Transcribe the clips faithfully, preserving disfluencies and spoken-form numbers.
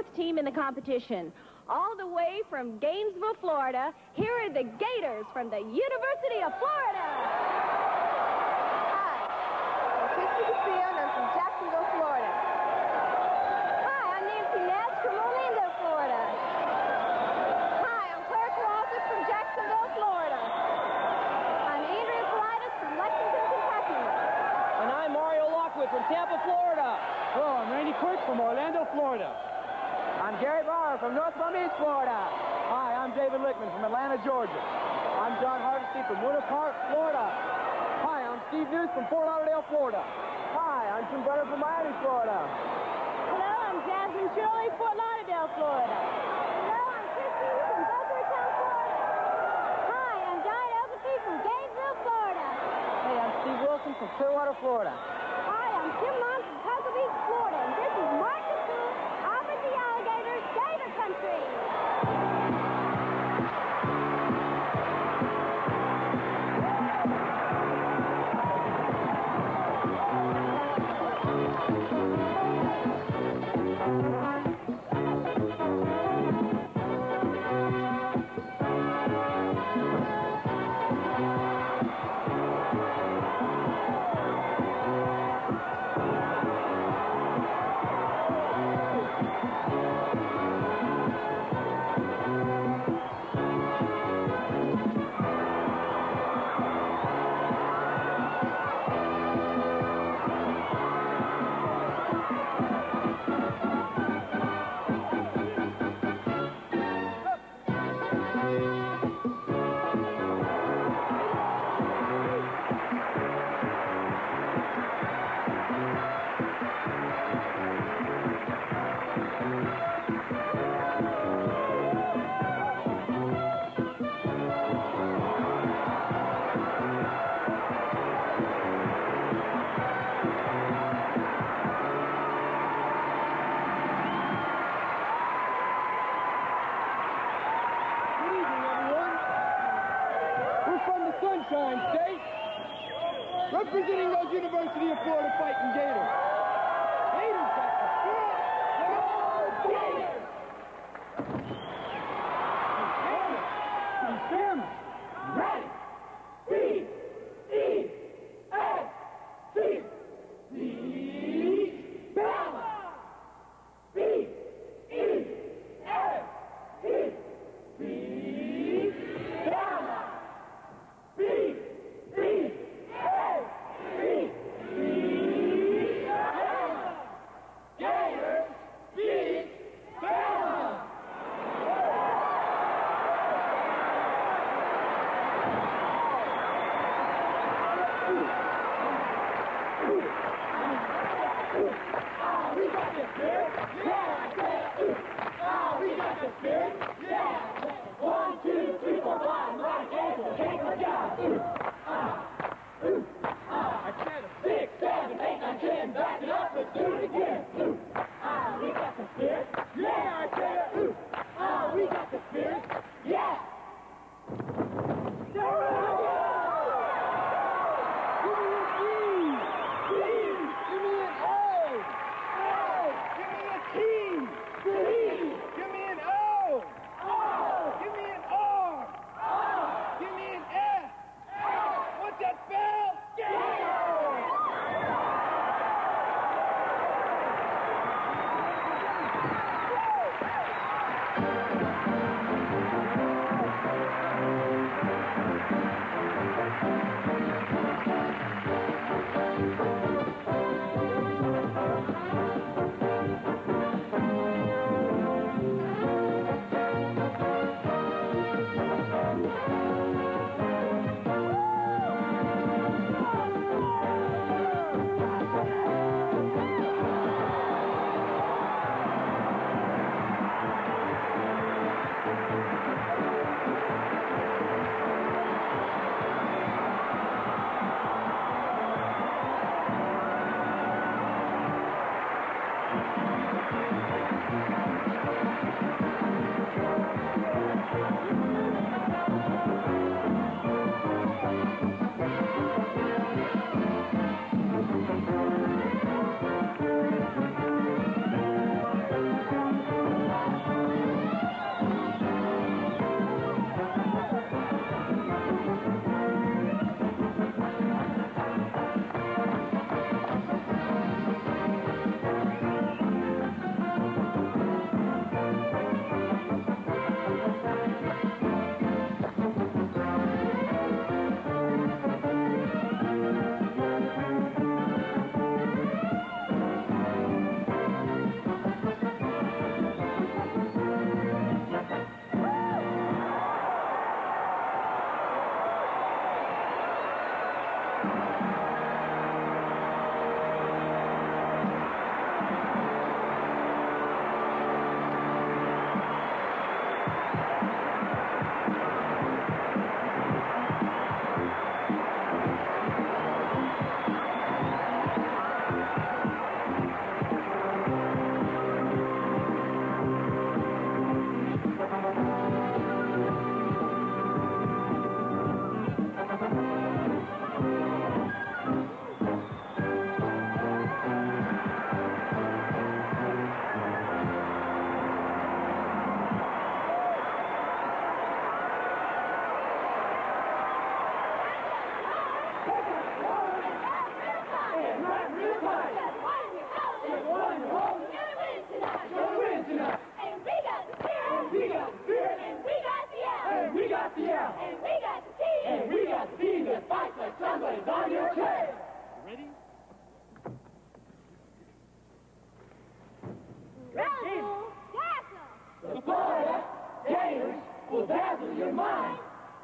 fourth team in the competition. All the way from Gainesville, Florida, here are the Gators from the University of Florida. Hi, I'm Kristy Casiano, I'm from Jacksonville, Florida. Hi, I'm Nancy Nash from Orlando, Florida. Hi, I'm Claire Colosus from Jacksonville, Florida. I'm Andrea Politis from Lexington, Kentucky. And I'm Mario Lockwood from Tampa, Florida. Hello, I'm Randy Quirk from Orlando, Florida. I'm Gary Bauer from North Palm Beach, Florida. Hi, I'm David Lickman from Atlanta, Georgia. I'm John Hardesty from Winter Park, Florida. Hi, I'm Steve News from Fort Lauderdale, Florida. Hi, I'm Jim Brunner from Miami, Florida. Hello, I'm Jasmine Shirley, Fort Lauderdale, Florida. Hello, I'm Christine from Boca Raton, Florida. Hi, I'm John Elkesey from Gainesville, Florida. Hey, I'm Steve Wilson from Clearwater, Florida. Hi, I'm Jim Lom from Cocoa Beach, Florida, and this is Marcus. Sunshine State, representing those University of Florida fighting Gators. Gators at the field. Go Gators! Gators, confirm, ready, B E S T, the balance.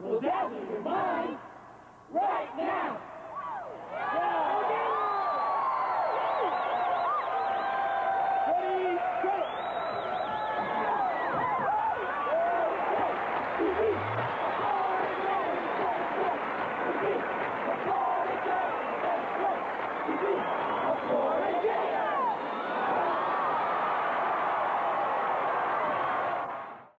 will dazzle your mind right now.